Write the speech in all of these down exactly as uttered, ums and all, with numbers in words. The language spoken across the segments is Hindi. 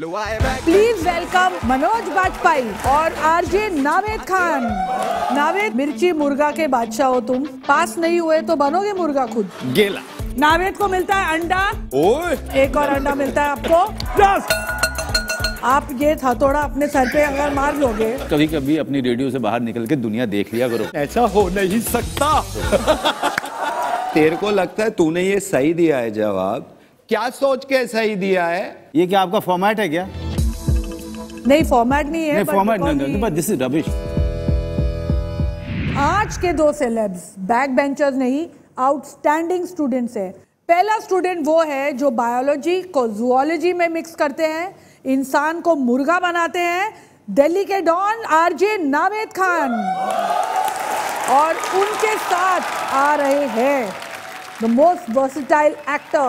प्लीज वेलकम मनोज बाजपेयी और आर.जे. नावेद खान। नावेद, मिर्ची मुर्गा के बादशाह हो तुम, पास नहीं हुए तो बनोगे मुर्गा खुद। गेला। नावेद को मिलता है अंडा, ओए एक और अंडा मिलता है आपको। आप ये हथौड़ा अपने सर पे अगर मार लोगे। कभी कभी अपनी रेडियो से बाहर निकल के दुनिया देख लिया करो। ऐसा हो नहीं सकता। तेरे को लगता है तूने ये सही दिया है जवाब? क्या सोच के सही दिया है? ये क्या आपका फॉर्मेट है क्या? नहीं फॉर्मेट नहीं है। नहीं फॉर्मेट नहीं, बट दिस इज रबिश। आज के दो सेलेब्स बैक बेंचर्स नहीं, आउटस्टैंडिंग स्टूडेंट्स हैं। पहला स्टूडेंट वो है जो बायोलॉजी को जूलॉजी में मिक्स करते हैं, इंसान को मुर्गा बनाते हैं, दिल्ली के डॉन आर.जे. नावेद खान। और उनके साथ आ रहे हैं the most versatile actor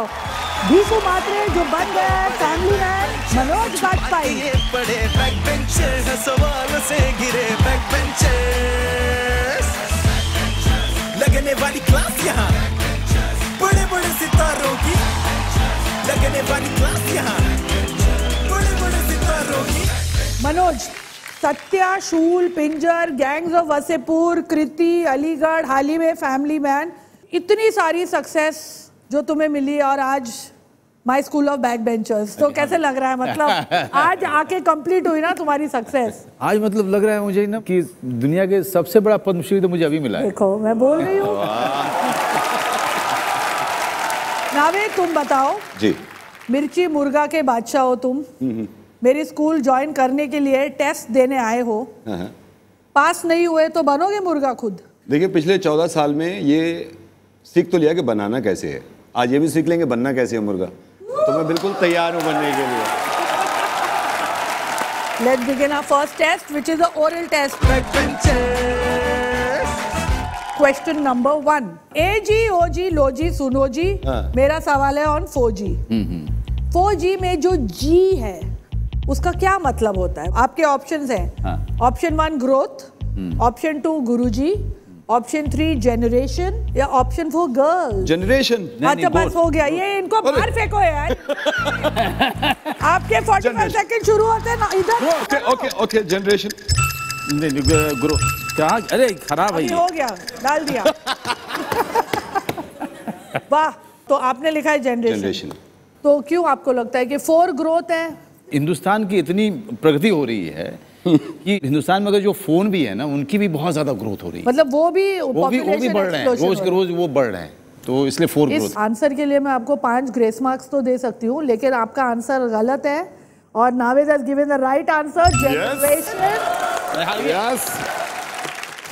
Bhiku Mhatre, जो बन गया है फैमिली मैन, मनोज बाजपेयी। बड़े बैकबेंचर्स सवालों से घिरे बैकबेंचर्स, लगने वाली क्लास यहाँ, बड़े बड़े सितारों की लगने वाली क्लास यहाँ, बड़े बड़े सितारों की। मनोज, सत्या, शूल, पिंजर, गैंग्स ऑफ वसेपुर, कृति, अलीगढ़, हाल ही में फैमिली मैन, इतनी सारी सक्सेस जो तुम्हें मिली और आज my school of back benchers, तो कैसे लग रहा है? मतलब आज आके कंप्लीट हुई ना तुम्हारी सक्सेस। आज मतलब लग रहा है मुझे ना कि दुनिया के सबसे बड़ा पद्मश्री तो मुझे अभी मिला है। देखो मैं बोल रही हूँ। नावेद, तुम बताओ जी, मिर्ची मुर्गा के बादशाह हो तुम, मेरी स्कूल ज्वाइन करने के लिए टेस्ट देने आए हो, पास नहीं हुए तो बनोगे मुर्गा खुद। देखिए पिछले चौदह साल में ये सीख तो लिया कि बनाना कैसे है, आज ये भी सीख लेंगे बनना कैसे है मुर्गा, तो मैं बिल्कुल तैयार हूँ बनने के लिए। Let's begin our first test, which is the oral test. Question number one. A G O G लो जी सुनो जी, मेरा सवाल है on four G. Four G में जो G है उसका क्या मतलब होता है? आपके ऑप्शंस हैं, option one growth, option two Guruji, option three generation, या ऑप्शन फोर गर्ल जनरेशन। अच्छा बस हो गया, ये इनको बाहर फेंको यार। आपके पैंतालीस सेकंड शुरू होते हैं ना इधर। ओके ओके ओके जनरेशन नहीं नहीं ग्रोथ क्या? अरे खराब है, हो गया डाल दिया। वाह, तो आपने लिखा है जनरेशन, तो क्यों आपको लगता है कि फोर ग्रोथ है? हिंदुस्तान की इतनी प्रगति हो रही है कि हिंदुस्तान में अगर जो फोन भी है ना उनकी भी बहुत ज्यादा ग्रोथ हो रही है, मतलब वो भी वो भी वो भी बढ़ रहे हैं, रोज रोज वो बढ़ रहे हैं, तो इसलिए फोर ग्रोथ। इस आंसर के लिए मैं आपको पांच ग्रेस मार्क्स तो दे सकती हूँ, लेकिन आपका आंसर गलत है और Naved has given the right answer generation. Yes,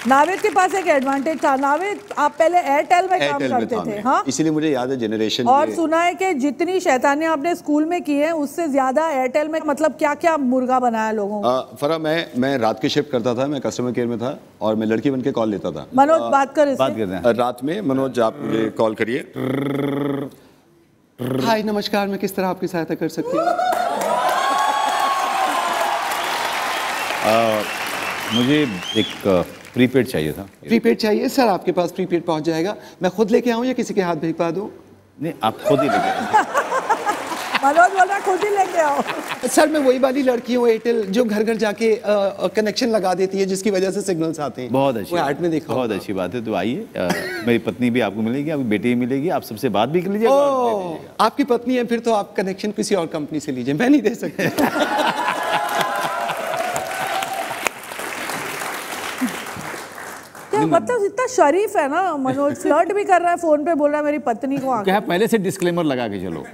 Naved के पास एक एडवांटेज था। नावेद, आप पहले एयरटेल में काम करते थे, हाँ, इसीलिए मुझे याद है जनरेशन। और सुना है कि जितनी शैतानी आपने स्कूल में की है उससे ज्यादा एयरटेल में, मतलब क्या क्या मुर्गा बनाया लोगों को। फरा, मैं मैं रात की शिफ्ट करता था, मैं कस्टमर केयर में था और मैं लड़की बन के कॉल लेता था। मनोज आ, बात कर बात करते हैं। रात में मनोज आप मुझे कॉल करिए। हाय नमस्कार, मैं किस तरह आपकी सहायता कर सकती हूँ? मुझे एक प्रीपेड चाहिए था। प्रीपेड चाहिए सर, आपके पास प्रीपेड पहुंच जाएगा, मैं खुद लेके आऊं या किसी के हाथ भिजवा दूं? नहीं आप खुद ही लेके आओ। मनोज बोला खुद ही लेके आओ। सर मैं वही वाली लड़की हूँ एयरटेल जो घर घर जाके कनेक्शन लगा देती है जिसकी वजह से सिग्नल्स आते हैं। बहुत अच्छी आर्ट में देखा, बहुत अच्छी बात है, तो आइए मेरी पत्नी भी आपको मिलेगी, आपकी बेटी भी मिलेगी, आप सबसे बात भी कर लीजिए। आपकी पत्नी है, फिर तो आप कनेक्शन किसी और कंपनी से लीजिए, मैं नहीं दे सकती। मतलब इतना शरीफ है ना मनोज, फ्लर्ट भी कर रहा है, फोन पे बोल रहा है मेरी पत्नी को। क्या पहले से डिस्क्लेमर लगा के चलो।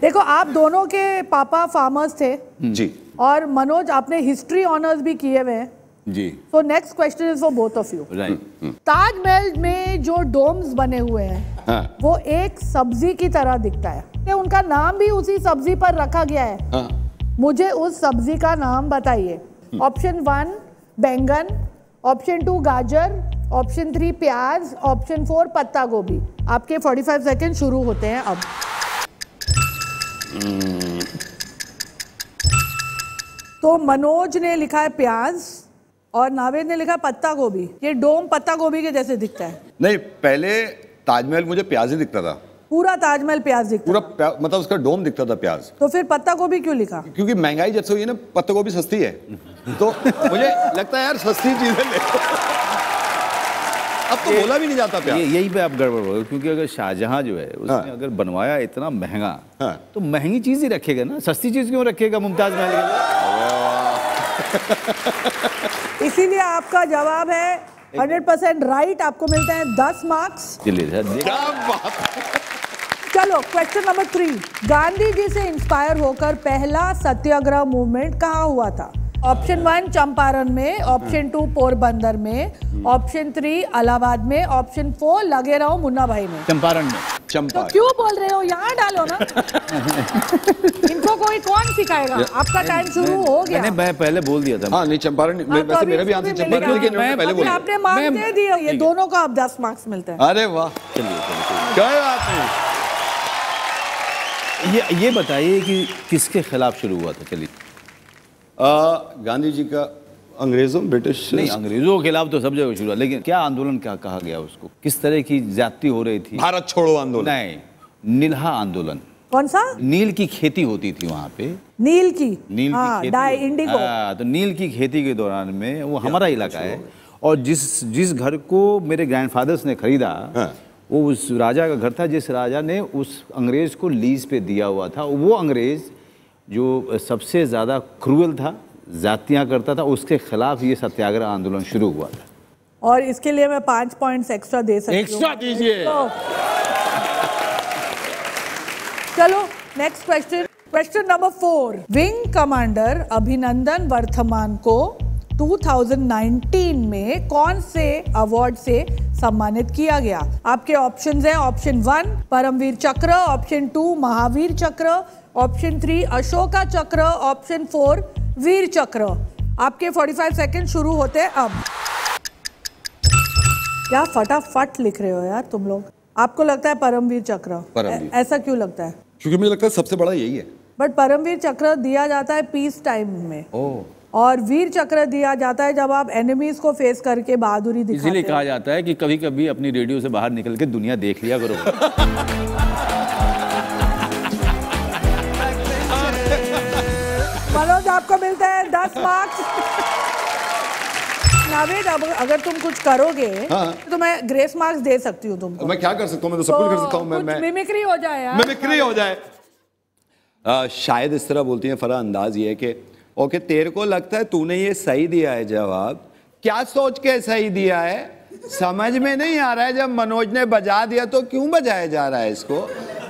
देखो आप दोनों के पापा फार्मर्स थे जी, और मनोज आपने हिस्ट्री ऑनर्स भी किए हुए हैं जी, तो next question is for both of you. Taj Mahal में जो डोम्स बने हुए हैं, हाँ। वो एक सब्जी की तरह दिखता है, उनका नाम भी उसी सब्जी पर रखा गया है, हाँ। मुझे उस सब्जी का नाम बताइए। ऑप्शन वन बैंगन, ऑप्शन टू गाजर, ऑप्शन थ्री प्याज, ऑप्शन फोर पत्ता गोभी। आपके पैंतालीस सेकंड शुरू होते हैं अब। mm. तो मनोज ने लिखा है प्याज और नावेद ने लिखा पत्ता गोभी। ये डोम पत्ता गोभी के जैसे दिखता है। नहीं, पहले ताजमहल मुझे प्याज ही दिखता था। पूरा ताजमहल प्याज दिखता पूरा था। मतलब उसका डोम दिखता था प्याज। तो फिर पत्ता गोभी क्यों लिखा? क्योंकि महंगाई जब से हुई है ना पत्ता गोभी सस्ती है तो मुझे लगता है यार सस्ती चीजें अब तो बोला भी नहीं जाता प्याज। यही पे आप गड़बड़ हो क्योंकि अगर शाहजहां जो है उसने हाँ। अगर बनवाया इतना महंगा हाँ। तो महंगी चीज ही रखेगा ना, सस्ती चीज क्यों रखेगा मुमताज महल। इसीलिए आपका जवाब है हंड्रेड परसेंट राइट, आपको मिलते हैं दस मार्क्स। चलो question number three, Gandhi ji से इंस्पायर होकर पहला सत्याग्रह मूवमेंट कहाँ हुआ था? ऑप्शन वन चंपारण में, ऑप्शन टू पोरबंदर में, ऑप्शन थ्री इलाहाबाद में, ऑप्शन फोर लगे रहो मुन्ना भाई में। चंपारण में। तो क्यों बोल रहे हो, यहाँ डालो ना इनको कोई कौन सिखाएगा, आपका टाइम शुरू हो गया। मैंने मैं पहले बोल दिया था। हाँ, नहीं चंपारण में, वैसे मेरा भी आंसर चंपारण के मैं पहले बोल दिया। आपने मार्क्स दे दिए, ये दोनों को आप दस मार्क्स मिलते हैं। अरे वाह, चलिए क्या बात है। ये ये बताइए कि किसके खिलाफ शुरू हुआ था? चलिए गांधी जी का अंग्रेजों ब्रिटिश नहीं, अंग्रेजों के खिलाफ तो सब जगह शुरू हुआ, लेकिन क्या आंदोलन क्या कहा गया उसको, किस तरह की ज्यादती हो रही थी? भारत छोड़ो आंदोलन नहीं, नीलहा आंदोलन। कौन सा? नील की खेती होती थी वहाँ पे, नील की नील हाँ, की खेती इंडिगो। हाँ, तो नील की खेती के दौरान में वो हमारा इलाका है और जिस जिस घर को मेरे ग्रैंडफादर्स ने खरीदा वो उस राजा का घर था जिस राजा ने उस अंग्रेज को लीज पे दिया हुआ था। वो अंग्रेज जो सबसे ज़्यादा क्रूअल था, जातियाँ करता था, उसके खिलाफ ये सत्याग्रह आंदोलन शुरू हुआ था। और इसके लिए मैं पाँच पॉइंट्स एक्स्ट्रा दे सकती हूँ। एक्स्ट्रा दीजिए। तो। चलो next question, question number four, wing commander Abhinandan Varthaman को दो हज़ार उन्नीस में कौन से अवार्ड से सम्मानित किया गया? आपके ऑप्शंस हैं ऑप्शन वन परमवीर चक्र, ऑप्शन टू महावीर चक्र, ऑप्शन थ्री अशोका चक्र, ऑप्शन फोर वीर चक्र। आपके पैंतालीस सेकंड शुरू होते हैं अब। क्या फटाफट लिख रहे हो यार तुम लोग। आपको लगता है परमवीर चक्र, परमवीर। ऐ, ऐसा क्यों लगता है? क्योंकि मुझे लगता है सबसे बड़ा यही है। बट परमवीर चक्र दिया जाता है पीस टाइम में ओ। और वीर चक्र दिया जाता है जब आप एनिमीज को फेस करके बहादुरी दिखाते हैं। इसीलिए कहा जाता है कि कभी कभी अपनी रेडियो से बाहर निकल के दुनिया देख लिया करो। मनोज आपको मिलता है दस मार्क्स। नावेद अब अगर तुम कुछ करोगे हाँ। तो मैं ग्रेस मार्क्स दे सकती हूँ तुमको। मैं क्या कर सकता हूँ, मैं तो सब कुछ कर सकता हूँ। मैं मैं मिमिक्री हो जाए यार, मिमिक्री हो जाए। आ, शायद इस तरह बोलती है फरा, अंदाज ये है कि ओके तेरे को लगता है तूने ये सही दिया है जवाब, क्या सोच के सही दिया है समझ में नहीं आ रहा है। जब मनोज ने बजा दिया तो क्यों बजाया जा रहा है इसको?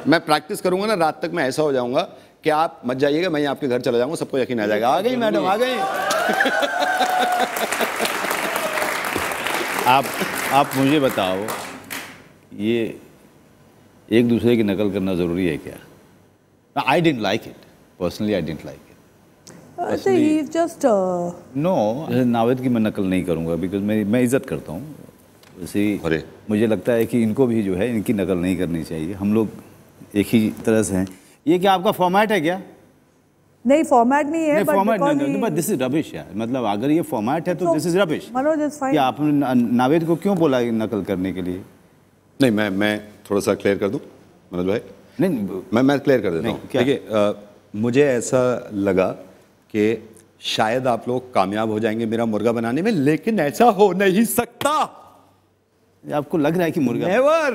मैं प्रैक्टिस करूंगा ना रात तक, मैं ऐसा हो जाऊंगा कि आप मत जाइएगा, मैं आपके घर चला जाऊंगा, सबको यकीन आ जाएगा। आ गई मैडम, आ गई। आप आप मुझे बताओ, ये एक दूसरे की नकल करना ज़रूरी है क्या? I didn't like it personally, I didn't like it just no. Naved की मैं नकल नहीं करूँगा बिकॉज मैं मैं इज्जत करता हूँ। वैसे मुझे लगता है कि इनको भी जो है इनकी नकल नहीं करनी चाहिए, हम लोग एक ही तरह से हैं। ये क्या आपका फॉर्मेट है क्या? नहीं फॉर्मेट नहीं है, फॉर्मेट नहीं, बट दिस इज रबिश यार। मतलब अगर ये फॉर्मेट है तो this is rubbish. Manoj is fine. आपने नावेद को क्यों बोला नकल करने के लिए? नहीं मैं मैं थोड़ा सा क्लियर कर दूं मनोज भाई। नहीं मैं मैं क्लियर कर देता हूँ। देखिए मुझे ऐसा लगा कि शायद आप लोग कामयाब हो जाएंगे मेरा मुर्गा बनाने में, लेकिन ऐसा हो नहीं सकता। आपको लग रहा है कि मुर्गा? नेवर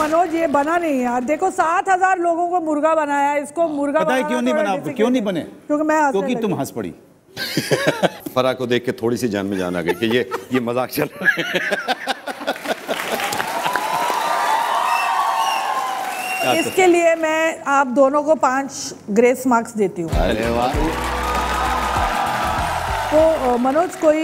मनोज ये बना नहीं यार। देखो सात हजार लोगों को मुर्गा बनाया, इसको मुर्गा पता है क्यों नहीं बना? क्यों नहीं बने? क्योंकि मैं क्योंकि तुम हंस पड़ी। फरा को देख के थोड़ी सी जान में जान आ गई कि ये ये मजाक चल रहा है। इसके लिए मैं आप दोनों को पांच ग्रेस मार्क्स देती हूँ। तो मनोज कोई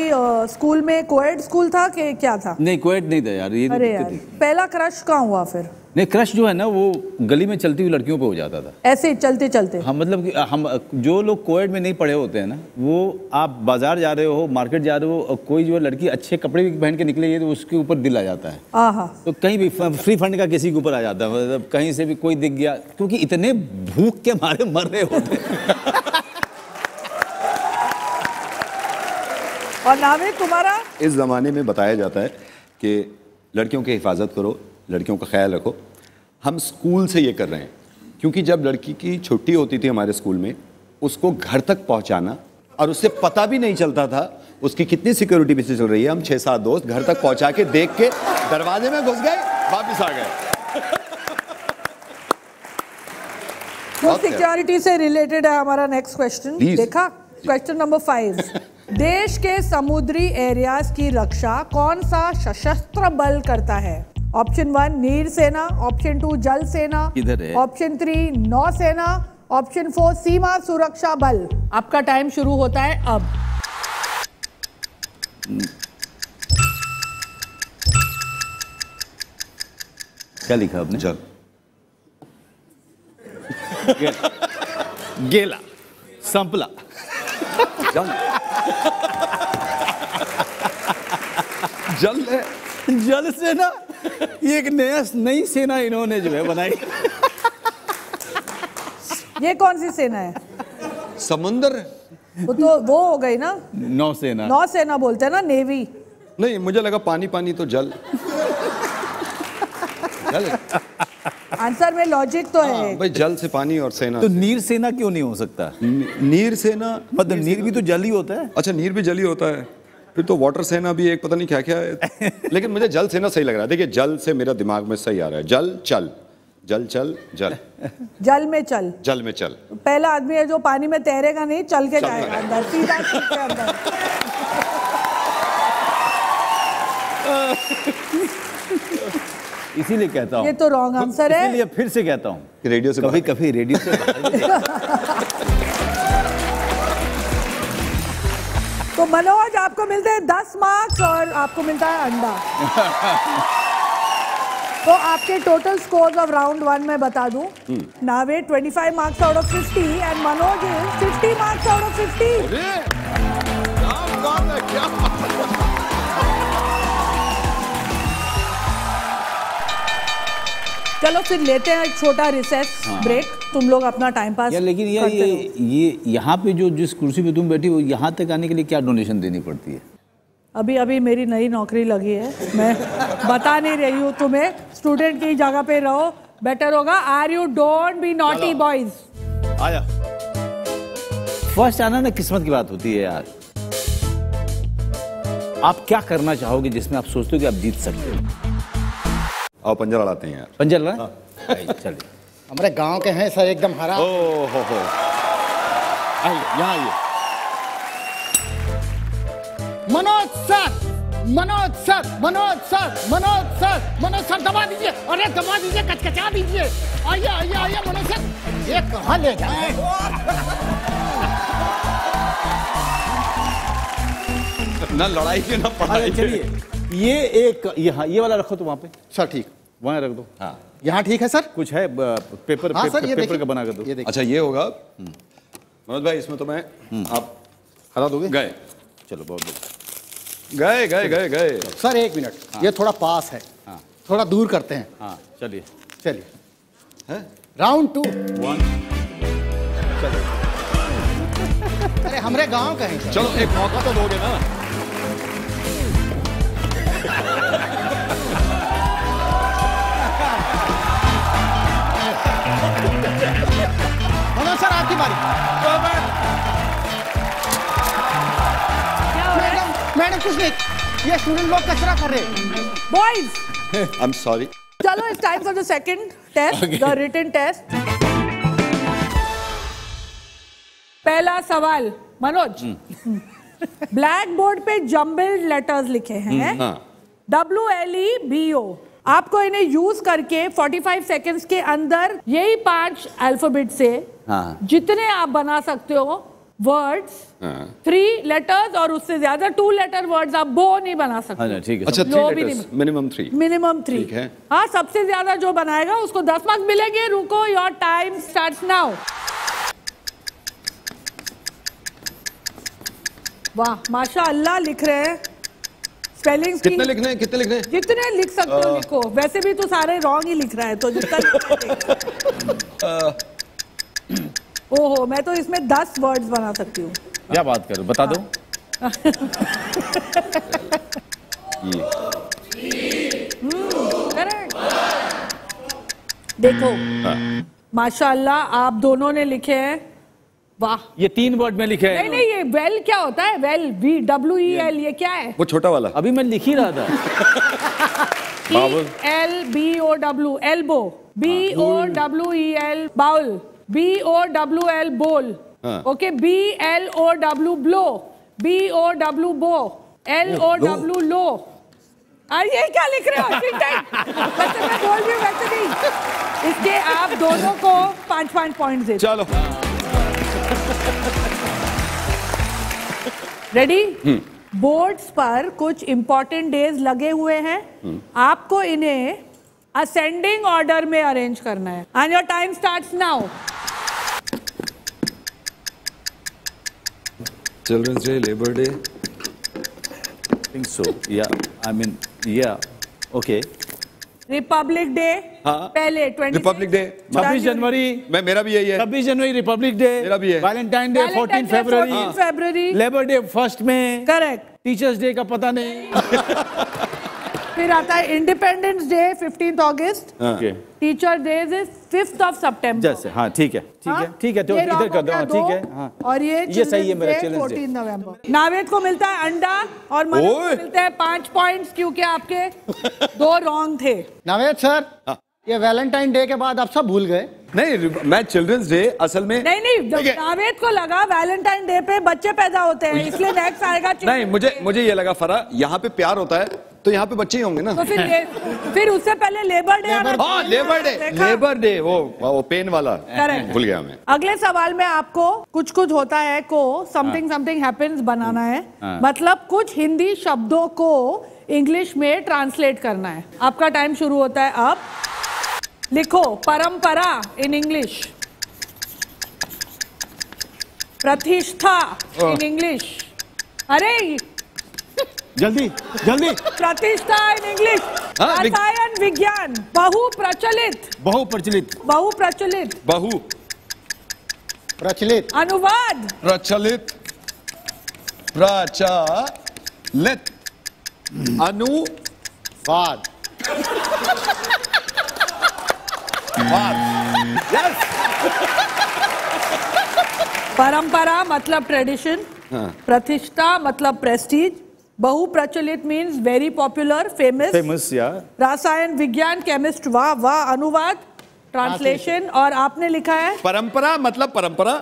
स्कूल में कोएड स्कूल था कि क्या था? नहीं कोएड नहीं था यार। ये अरे यार, पहला क्रश कहाँ हुआ फिर? नहीं, क्रश जो है ना वो गली में चलती हुई लड़कियों पे हो जाता था, ऐसे चलते चलते। हम मतलब कि हम जो लोग कोएड में नहीं पढ़े होते हैं ना, वो आप बाजार जा रहे हो, मार्केट जा रहे हो, कोई जो लड़की अच्छे कपड़े भी पहन के निकले है तो उसके ऊपर दिल आ जाता है। आहा। तो कहीं भी फ्री फंड का किसी के ऊपर आ जाता है, मतलब कहीं से भी कोई दिख गया, क्योंकि इतने भूख के मारे मर रहे होते हैं। और नावेद तुम्हारा इस ज़माने में बताया जाता है कि लड़कियों की हिफाजत करो, लड़कियों का ख्याल रखो। हम स्कूल से ये कर रहे हैं, क्योंकि जब लड़की की छुट्टी होती थी हमारे स्कूल में, उसको घर तक पहुंचाना, और उससे पता भी नहीं चलता था उसकी कितनी सिक्योरिटी में से चल रही है। हम छः सात दोस्त घर तक पहुंचा के देख के दरवाजे में घुस गए, वापस आ गए। तो सिक्योरिटी से रिलेटेड है हमारा नेक्स्ट क्वेश्चन। देखा, क्वेश्चन नंबर फाइव। देश के समुद्री एरियाज की रक्षा कौन सा सशस्त्र बल करता है? ऑप्शन वन नीर सेना, ऑप्शन टू जल सेना, ऑप्शन थ्री नौसेना, ऑप्शन फोर सीमा सुरक्षा बल। आपका टाइम शुरू होता है अब। क्या लिखा आपने? जल। गेला, गेला। संपला। जल। जल है, जल सेना। ये एक नया नई सेना इन्होंने जो है बनाई। ये कौन सी सेना है? समुंदर। वो तो वो हो गई ना, नौसेना। नौसेना बोलते हैं ना, नेवी। नहीं, मुझे लगा पानी पानी तो जल। जल आंसर में लॉजिक तो आ, है भाई, जल से पानी और सेना। तो नीर सेना क्यों नहीं हो सकता? नीर सेना मतलब नीर, नीर भी तो जल ही होता है। अच्छा, नीर भी जल ही होता है, फिर तो वाटर सेना भी एक पता नहीं क्या क्या है। लेकिन मुझे जल सेना सही लग रहा है। देखिए, जल से मेरा दिमाग में सही आ रहा है। जल चल, जल चल, जल जल में चल, जल में चल। पहला आदमी है जो पानी में तैरेगा नहीं, चल के जाएगा अंदर, सीधा सीधे अंदर। इसीलिए कहता हूँ ये तो रॉन्ग आंसर है, इसलिए फिर से कहता हूँ रेडियो से कभी कभी रेडियो से। तो मनोज, आपको मिलते हैं दस मार्क्स और आपको मिलता है अंडा। तो आपके total scores of round one में बता दूं। नावेद पच्चीस marks out of fifty and Manoj पचास मार्क्स आउट ऑफ फिफ्टी। चलो फिर लेते हैं एक छोटा रिसेस ब्रेक, तुम लोग अपना टाइम पास। लेकिन ये ये ये यहाँ पे जो जिस कुर्सी पे तुम बैठी हो, यहाँ तक आने के लिए क्या डोनेशन देनी पड़ती है? अभी अभी मेरी नई नौकरी लगी है, मैं बता नहीं रही हूँ तुम्हें। स्टूडेंट की जगह पे रहो, बेटर होगा। Are you don't be naughty boys. आया फर्स्ट आना ना किस्मत की बात होती है यार। आप क्या करना चाहोगे जिसमें आप सोचते हो कि आप जीत सकते हो? आप पंजर लड़ाते हैं यार। पंजर लड़ा, चलिए। हमारे गांव के हैं सर, एकदम हरा। ओ हो हो, आइए यहाँ आइए। Manoj sir, Manoj sir, Manoj sir, Manoj sir, Manoj sir दबा दीजिए, अरे दबा दीजिए, कचकचा दीजिए। आइए आइए आइए मनोज सर। ये कहाँ ले जाए? ना लड़ाई के ना पढ़ाई। चलिए ये एक यहाँ, ये वाला रखो तो वहाँ पे। अच्छा ठीक, वहाँ रख दो। हाँ यहाँ ठीक है सर। कुछ है पेपर? हाँ, पेपर, पेपर का बना कर दो। ये अच्छा ये होगा मनोज भाई, इसमें तो मैं आप हरा दोगे। गए, चलो बहुत दूर गए, गए गए गए सर। एक मिनट। हाँ। ये थोड़ा पास है। हाँ। थोड़ा दूर करते हैं। हाँ चलिए चलिए, राउंड टू वन। अरे हमारे गांव का है। चलो एक मौका तो दोगे ना। सर आपकी बारी। मैडम मैडम कुछ नहीं, ये स्टूडेंट लोग कचरा कर रहे हैं। Boys I am sorry. चलो it's time for the second test, the written test. पहला सवाल मनोज, ब्लैक बोर्ड पे जम्बल्ड लेटर्स लिखे हैं W L E B O. आपको इन्हें यूज करके पैंतालीस सेकंड्स के अंदर यही पांच अल्फाबेट से हाँ। जितने आप बना सकते हो वर्ड्स थ्री लेटर्स और उससे ज्यादा टू लेटर वर्ड्स आप बो नहीं बना सकते। ठीक है। अच्छा, मिनिमम थ्री मिनिमम थ्री है। हाँ, सबसे ज्यादा जो बनाएगा उसको दस मार्क्स मिलेंगे। रुको, योर टाइम स्टार्ट्स नाउ। वाह, माशाअल्लाह लिख रहे हैं। स्पेलिंग कितने लिखने हैं? कितने लिखने हैं? जितने लिख सकते हो लिखो। वैसे भी तो सारे रॉन्ग ही लिख रहा है, तो जितना ओहो, मैं तो इसमें दस वर्ड्स बना सकती हूँ। क्या बात करो, बता दो। देखो, माशाल्लाह आप दोनों ने लिखे हैं। वाह, ये तीन वर्ड में लिखे हैं। नहीं नहीं, ये वेल क्या होता है? Well, B W E L, ये क्या है? वो छोटा वाला अभी मैं लिख ही रहा था। L B O W, elbow, B O W E L, bowel, B O W L, bowl. Okay, B L O W, blow, B O W, bow, L O W, low. अरे क्या लिख रहे हो? वैसे मैं बोल भी वैसे नहीं। इसके आप दोनों को पांच पांच पॉइंट दे। चलो, रेडी? बोर्ड्स पर कुछ इंपॉर्टेंट डेज लगे हुए हैं, आपको इन्हें असेंडिंग ऑर्डर में अरेंज करना है। And your time starts now. Children's Day, Labor Day. I think so. Yeah. I mean, yeah. Okay. Republic Day. हाँ. पहले twenty-six. Republic Day. छब्बीस जनवरी. मैं मेरा भी यही है. छब्बीस जनवरी Republic Day. मेरा भी है. Valentine Day fourteen February. fourteen February. Labor Day first में. Correct. Teachers Day का पता नहीं. फिर आता है Independence Day fifteenth August. Okay. Teacher Days is fifth of September. जैसे, हाँ ठीक है, ठीक है, ठीक है, तो इधर कर दो, ठीक है, हाँ। और ये ये सही है मेरा चैलेंज। fourteen नवंबर। नावेद को मिलता है अंडा और मनोज को मिलते हैं पांच पॉइंट्स क्योंकि आपके दो रॉन्ग थे। नावेद सर, ये वैलेंटाइन डे के बाद आप सब भूल गए? नहीं, मैं चिल्ड्रंस डे असल में नहीं नहीं नावेद को लगा वैलेंटाइन डे पे बच्चे पैदा होते हैं इसलिए नेक्स्ट आएगा। नहीं, मुझे मुझे ये लगा फरा, यहाँ पे प्यार होता है तो यहाँ पे बच्चे ही होंगे ना। तो फिर फिर उससे पहले लेबर डे। हाँ, लेबर डे, लेबर डे, वो वो पेन वाला भूल गया मैं। अगले सवाल में आपको कुछ कुछ होता है को समथिंग समथिंग हैपेंस बनाना है, मतलब कुछ हिंदी शब्दों को इंग्लिश में ट्रांसलेट करना है। आपका टाइम शुरू होता है अब। लिखो परंपरा इन इंग्लिश, प्रतिष्ठा इन इंग्लिश। अरे जल्दी जल्दी। प्रतिष्ठा इन इंग्लिश, रसायन विज्ञान, बहुप्रचलित बहुप्रचलित बहुप्रचलित बहु प्रचलित, अनुवाद प्रचलित प्रचलित अनुवाद। yes. परंपरा मतलब ट्रेडिशन, हाँ. प्रतिष्ठा मतलब प्रेस्टीज, बहुप्रचलित means very popular, famous famous या रसायन विज्ञान केमिस्ट, वाह वाह, अनुवाद ट्रांसलेशन। और आपने लिखा है परंपरा मतलब परंपरा,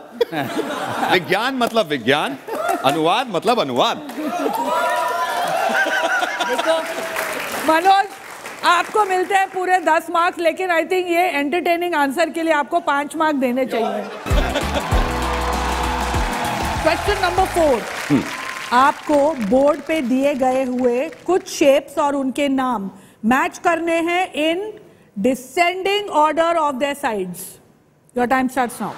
विज्ञान मतलब विज्ञान, अनुवाद मतलब अनुवाद। देखो मनोज, आपको मिलते हैं पूरे दस मार्क्स, लेकिन आई थिंक ये एंटरटेनिंग आंसर के लिए आपको पांच मार्क्स देने चाहिए। Question number four. आपको बोर्ड पे दिए गए हुए कुछ शेप्स और उनके नाम मैच करने हैं in descending order of their sides. Your time starts now.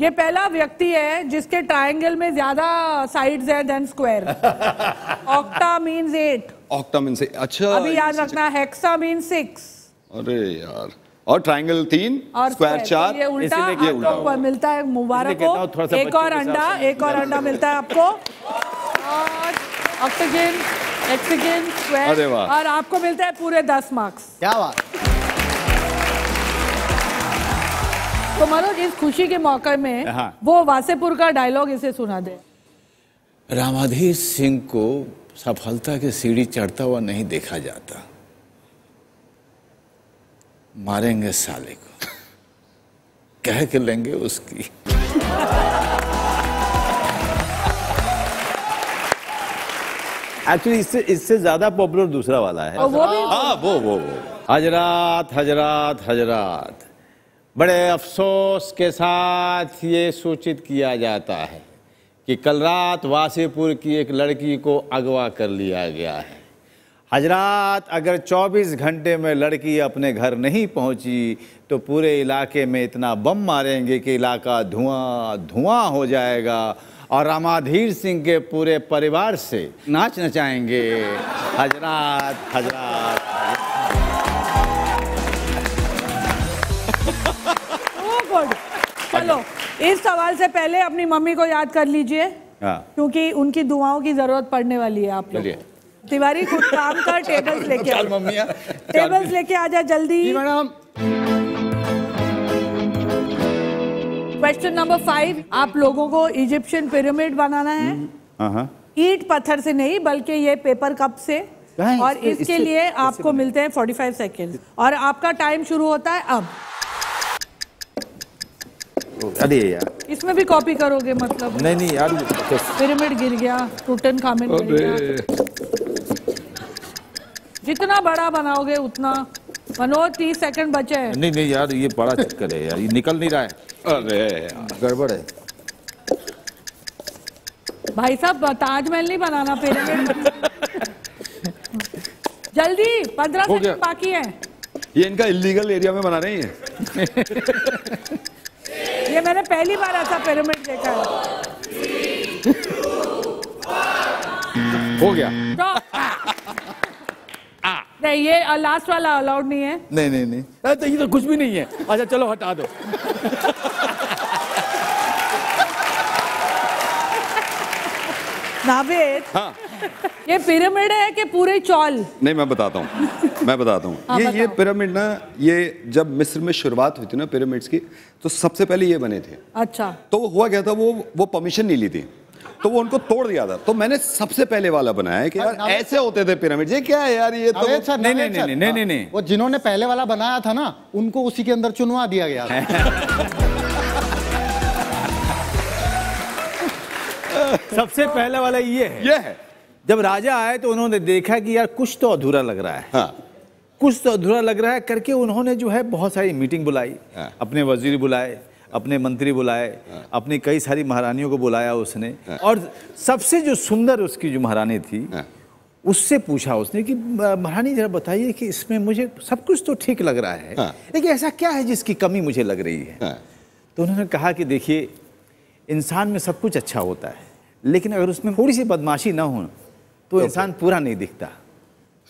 ये पहला व्यक्ति है जिसके ट्रायंगल में ज्यादा साइड्स हैं than square. Octa means eight. Octa means, अच्छा अभी याद रखना। Hexa means six. अरे यार, और ट्रायंगल तीन और स्क्वायर चार। ये उल्टा आपको मिलता है मुबारक हो। एक और अंडा, एक और अंडा मिलता है आपको। और ऑक्सीजन, एक्सीजन, स्क्वायर, और आपको मिलता है पूरे दस मार्क्स। क्या बात। तो मनोज, इस खुशी के मौके में हाँ। वो वासेपुर का डायलॉग इसे सुना दे। रामाधीर सिंह को सफलता की सीढ़ी चढ़ता हुआ नहीं देखा जाता, मारेंगे साले को, कह के लेंगे उसकी। एक्चुअली इससे इससे ज्यादा पॉपुलर दूसरा वाला है। वो हाँ वो वो वो हजरात हजरात हजरात, बड़े अफसोस के साथ ये सूचित किया जाता है कि कल रात वासेपुर की एक लड़की को अगवा कर लिया गया है। हजरात, अगर चौबीस घंटे में लड़की अपने घर नहीं पहुंची तो पूरे इलाके में इतना बम मारेंगे कि इलाका धुआं धुआं हो जाएगा और रामाधीर सिंह के पूरे परिवार से नाच नचाएंगे। हजरात हजरात, ओह गॉड। चलो इस सवाल से पहले अपनी मम्मी को याद कर लीजिए, क्योंकि उनकी दुआओं की जरूरत पड़ने वाली है आप लोगों को। तिवारी खुद काम कर, टेबल्स लेके आ मम्मिया, टेबल्स लेके आ जा जल्दी मैडम। क्वेश्चन नंबर फाइव, आप लोगों को इजिप्शियन पिरामिड बनाना है, ईट पत्थर से नहीं बल्कि ये पेपर कप से, और इसके लिए आपको मिलते हैं पैंतालीस सेकंड और आपका टाइम शुरू होता है अब। अरे यार इसमें भी कॉपी करोगे मतलब? नहीं नहीं यार, पिरामिड गिर गया, टूटनखामन गिर गया। जितना बड़ा बनाओगे उतना। मनोज तीस सेकंड बचे हैं। नहीं नहीं यार ये बड़ा चक्कर है यार, ये निकल नहीं रहा है। अरे गड़बड़ है भाई साहब, ताजमहल नहीं बनाना पिरामिड। जल्दी, पंद्रह सेकंड बाकी है। ये इनका इलीगल एरिया में बना रही है। ये मैंने पहली बार ऐसा पिरामिड देखा है। हो गया तो, आ, आ, नहीं ये लास्ट वाला अलाउड नहीं है। नहीं नहीं नहीं अरे तो ये तो कुछ भी नहीं है। अच्छा चलो हटा दो। नावेद, हाँ ये पिरामिड है कि पूरे चौल? नहीं मैं बताता हूँ, मैं बताता हूँ। हाँ, ये ये पिरामिड ना, ये जब मिस्र में शुरुआत हुई थी ना पिरामिड्स की, तो सबसे पहले ये बने थे। अच्छा। तो हुआ क्या था, वो वो परमिशन नहीं ली थी तो वो उनको तोड़ दिया था, तो मैंने सबसे पहले वाला बनाया कि यार ऐसे होते थे पिरामिड। ये क्या है यार ये तो? नहीं नहीं नहीं नहीं नहीं, वो जिन्होंने पहले वाला बनाया था ना उनको उसी के अंदर चुनवा दिया गया था। सबसे पहला वाला ये है, ये है। जब राजा आए तो उन्होंने देखा कि यार कुछ तो अधूरा लग रहा है। हाँ। कुछ तो अधूरा लग रहा है करके उन्होंने जो है बहुत सारी मीटिंग बुलाई। हाँ। अपने वजीर बुलाए, अपने मंत्री बुलाए। हाँ। अपनी कई सारी महारानियों को बुलाया उसने। हाँ। और सबसे जो सुंदर उसकी जो महारानी थी। हाँ। उससे पूछा उसने कि महारानी जरा बताइए कि इसमें मुझे सब कुछ तो ठीक लग रहा है। हाँ। लेकिन ऐसा क्या है जिसकी कमी मुझे लग रही है? हाँ। तो उन्होंने कहा कि देखिए इंसान में सब कुछ अच्छा होता है, लेकिन अगर उसमें थोड़ी सी बदमाशी ना हो तो इंसान पूरा नहीं दिखता।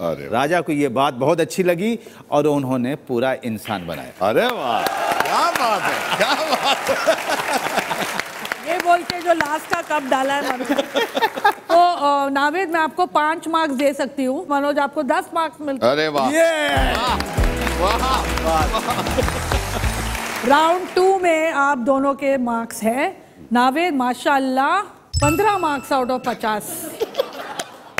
अरे राजा को ये बात बहुत अच्छी लगी और उन्होंने पूरा इंसान बनाया। अरे वाह क्या बात है, क्या बात है। ये बोल के जो लास्ट का कप डाला है मनोज। तो नावेद मैं आपको पांच मार्क्स दे सकती हूँ, मनोज आपको दस मार्क्स मिलते। अरे वाह वाह। राउंड टू में आप दोनों के मार्क्स है। नावेद माशाल्लाह पंद्रह मार्क्स आउट ऑफ पचास।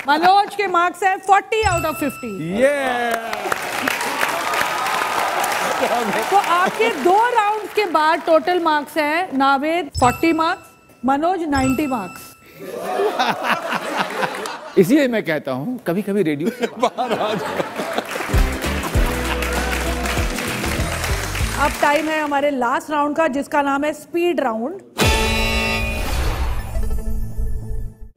मनोज के मार्क्स है फोर्टी आउट ऑफ फिफ्टी। ये तो आपके दो राउंड के बाद टोटल मार्क्स है नावेद चालीस मार्क्स, मनोज नब्बे मार्क्स। इसलिए मैं कहता हूँ कभी कभी रेडियो से बाहर आ जाओ। अब टाइम है हमारे लास्ट राउंड का, जिसका नाम है स्पीड राउंड।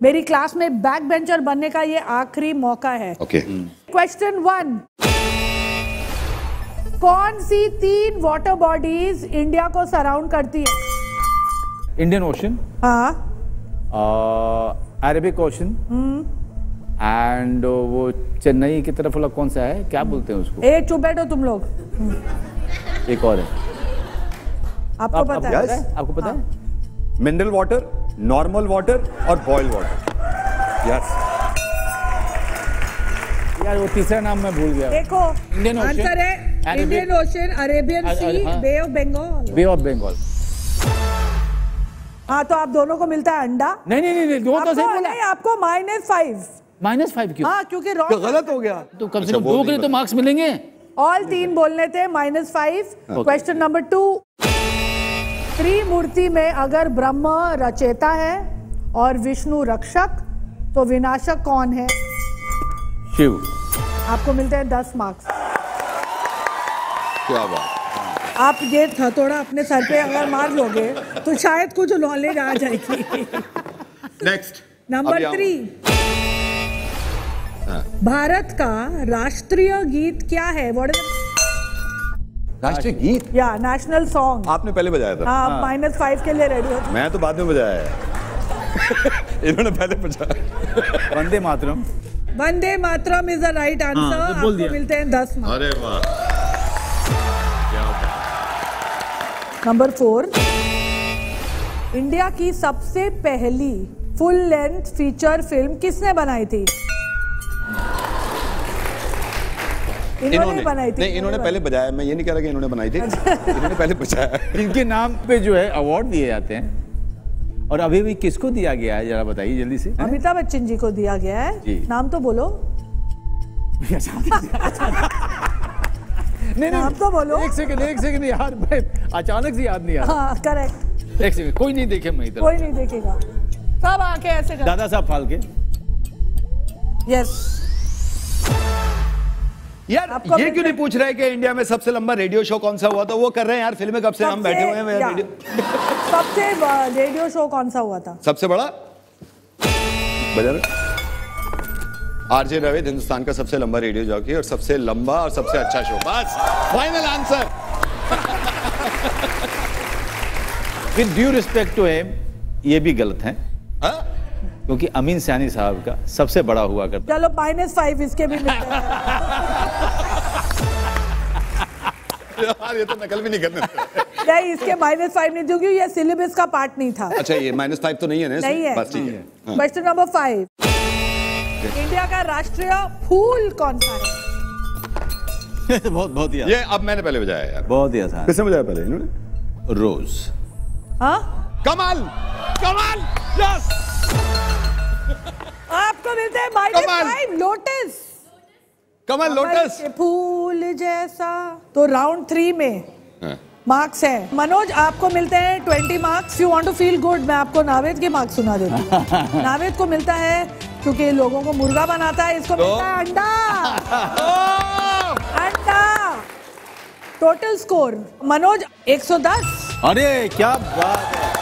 मेरी क्लास में बैक बेंचर बनने का ये आखिरी मौका है। ओके। क्वेश्चन वन, कौन सी तीन वाटर बॉडीज इंडिया को सराउंड करती है? इंडियन ओशन, हाँ, अरेबिक ओशन एंड वो चेन्नई की तरफ वाला कौन सा है, क्या बोलते हैं उसको? ए चुप बैठो तुम लोग। एक और है आपको आप, पता आप, है आपको पता है? मिनरल वाटर, नॉर्मल वाटर और बॉयल वाटर। यस यार वो तीसरा नाम मैं भूल गया। देखो इंडियन आंसर है Indian Ocean, Arabian Sea, bay of Bengal. Bay of Bengal, हाँ। तो आप दोनों को मिलता है अंडा। नहीं नहीं नहीं, नहीं दो तो सही बोला। आपको माइनस फाइव माइनस फाइव क्यों? हाँ क्योंकि गलत हो गया तो कम से कम दो के तो मार्क्स मिलेंगे। ऑल तीन बोलने थे, minus five. Question number two, त्रिमूर्ति में अगर ब्रह्मा रचेता है और विष्णु रक्षक तो विनाशक कौन है? शिव। आपको मिलते हैं दस मार्क्स। क्या बात। आप ये हथौड़ा अपने सर पे अगर मार लोगे तो शायद कुछ नॉलेज आ जाएगी। Next number three. भारत का राष्ट्रीय गीत क्या है? राष्ट्रीय गीत या नेशनल सॉन्ग। आपने पहले बजाया था। हाँ, माइनस फाइव के लिए रेडी हो। मैं तो बाद में बजाया है। इन्होंने पहले बजाया। Vande Mataram. Vande Mataram is the right answer. आपको मिलते हैं दस मार्क्स। अरे वाह। Number four. इंडिया की सबसे पहली फुल लेंथ फीचर फिल्म किसने बनाई थी? इन्होंने बनाई थी। नहीं, इन्होंने पहले बजाया। मैं ये नहीं कह रहा कि इन्होंने बनाई थी। इन्होंने पहले बजाया। इनके नाम पे जो है अवार्ड दिए जाते हैं। और अभी भी किसको दिया गया है जरा बताइए जल्दी से। अमिताभ बच्चन जी को दिया गया है। नाम तो बोलो। नहीं नहीं आप तो बोलो। एक सेकंड एक सेकंड यार, मैं अचानक से याद नहीं आ रहा। हाँ करेक्ट। एक सेकंड, कोई नहीं देखे। मैं इधर कोई नहीं देखेगा। सब आके ऐसे कर दादा साहब फालके। यस यार, ये क्यों नहीं पूछ रहे कि इंडिया में सबसे लंबा रेडियो शो कौन सा हुआ था? वो कर रहे हैं यार फिल्में कब से हम बैठे हुए हैं। सबसे रेडियो शो कौन सा हुआ था? सबसे बड़ा बजा आरजे नवेद। हिंदुस्तान का सबसे लंबा रेडियो जॉकी और सबसे लंबा और सबसे अच्छा शो। बस final answer. With due respect to him, ये भी गलत है क्योंकि अमीन सयानी साहब का सबसे बड़ा हुआ करता। चलो माइनस फाइव इसके भी मिलते हैं। यार ये तो नकल भी नहीं करना। नहीं, इसके माइनस फाइव नहीं दूंगी, ये सिलेबस का पार्ट नहीं था। अच्छा ये माइनस फाइव तो नहीं है ना? नहीं है। बस ठीक है। Question number five. इंडिया का राष्ट्रीय फूल कौन सा है? बहुत बहुत ये अब मैंने पहले बजाया यार। बहुत ही आसान। किसने बजाया पहले? इन्होंने। रोज। हाँ कमाल। कमाल यस। आपको मिलते हैं माइनस फाइव। लोटस। कमल लोटस फूल जैसा। तो राउंड थ्री में मार्क्स है। मनोज आपको मिलते हैं twenty marks. You want to feel good, मैं आपको नावेद के मार्क्स सुना देती हूँ। नावेद को मिलता है क्योंकि लोगों को मुर्गा बनाता है, इसको मिलता है अंडा। अंडा। टोटल स्कोर मनोज एक सौ दस। अरे क्या बात है।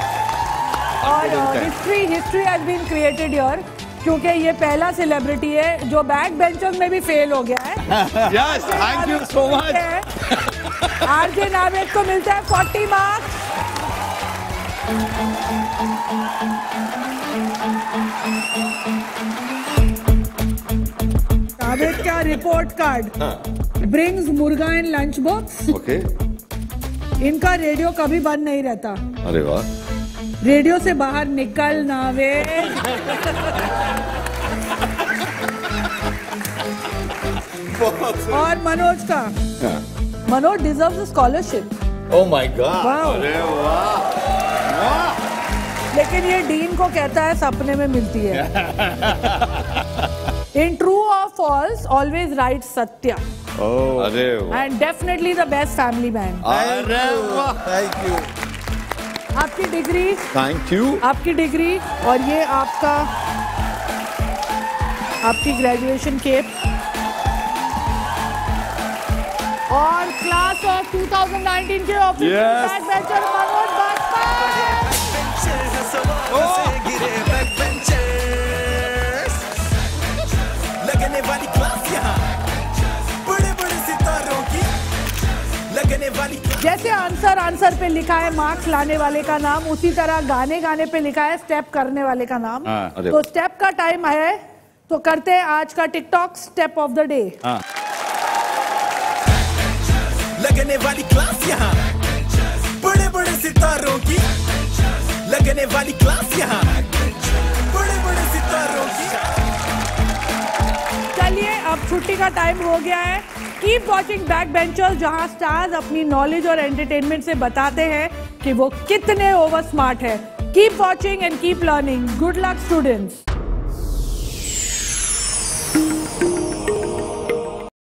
और history history has been created here क्योंकि ये पहला सेलिब्रिटी है जो बैक बेंचर्स में भी फेल हो गया है। Yes thank you so much. RJ Naved को मिलता है चालीस मार्क्स। नावेद का रिपोर्ट कार्ड ब्रिंग्स मुर्गा एंड लंच बॉक्स। ओके। इनका रेडियो कभी बंद नहीं रहता। अरे वाह। रेडियो से बाहर निकल नावेद। और मनोज का yeah. Manoj deserves a scholarship. Oh my God. अरे वाह। लेकिन ये डीन को कहता है सपने में मिलती है। In true or false, always write Satya. Oh, अरे वाह। And definitely the best family man. अरे वाह। Thank you. आपकी डिग्री। Thank you. आपकी डिग्री और ये आपका आपकी ग्रेजुएशन केप और क्लास ऑफ दो हज़ार उन्नीस के ऑफिसर बैकबेंचर मनोज बाजपेयी। लगने वाली क्लास यहाँ, बड़े बड़े सितारों की लगने वाली। जैसे आंसर आंसर पे लिखा है मार्क्स लाने वाले का नाम, उसी तरह गाने गाने पे लिखा है स्टेप करने वाले का नाम। आ, तो स्टेप का टाइम है तो करते हैं आज का TikTok step of the day. लगने वाली क्लास यहाँ, बड़े बड़े सितारों की लगने वाली क्लास यहाँ, बड़े बड़े सितारों की। अब छुट्टी का टाइम हो गया है। कीप वॉचिंग बैकबेंचर्स, जहां स्टार्स अपनी नॉलेज और एंटरटेनमेंट से बताते हैं कि वो कितने ओवर स्मार्ट है। Keep watching and keep learning. Good luck students.